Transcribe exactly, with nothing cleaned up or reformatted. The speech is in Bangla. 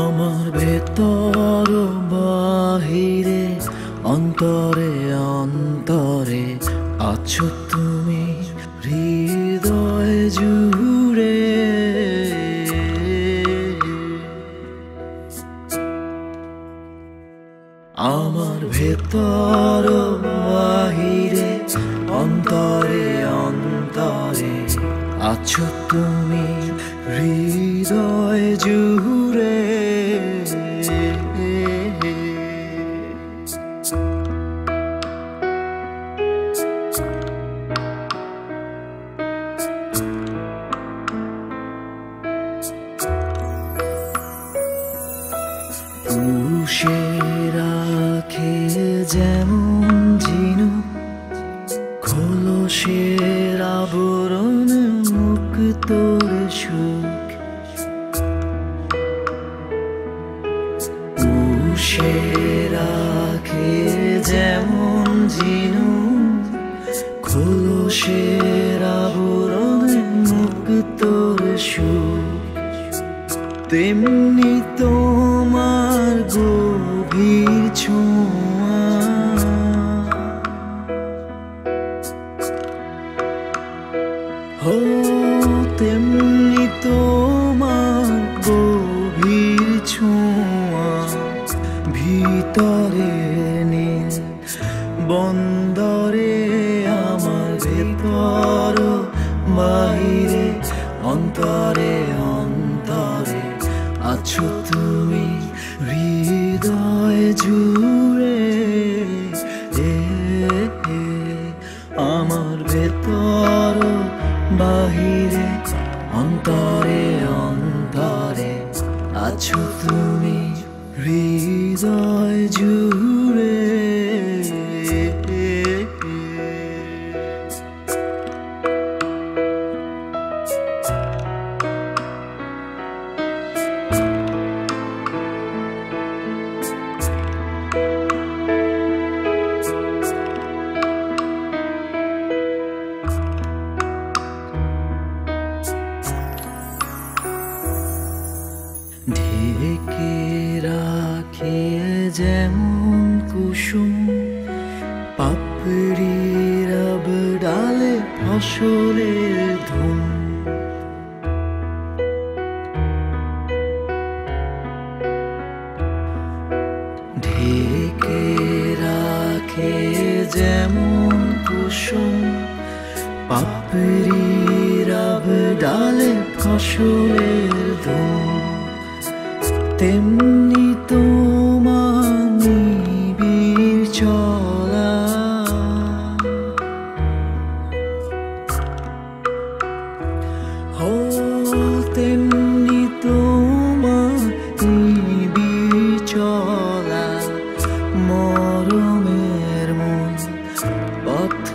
আমার ভেতর বাহিরে অন্তরে অন্তরে আছো তুমি হৃদয় জুড়ে। আমার ভেতর বাহিরে অন্তরে অন্তরে আছো তুমি হৃদয় জুড়ে। পুষে রাখে যেমন ঝিনুক খোলসের আবরণ মুক্তোর সুখ। পুষে রাখে যেমন ঝিনুক খোলসের আবরণ মুক্তোর সুখ, তেমনি তোমার গভীর ছোঁয়া। ও তেমনি তোমার গভীর ছোঁয়া, ভিতরে নীল বন্দরে আমার ভেতর বাইরে অন্তরে অন্তরে আছো তুমি হৃদয় জুড়ে। আমার ভেতর বাহিরে অন্তরে অন্তরে আছো তুমি হৃদয় জুড়ে। ঢেকে রাখে যেমন কুসুম পাপড়ির ডালে ফসলের ধুম। ঢেকে রাখে যেমন কুসুম পাপড়ির ডালে ফসলের ধুম, তেমনি তোমার নিবিড় চলা। ও তেমনি তোমার নিবিড় চলা, মরমের মন পথ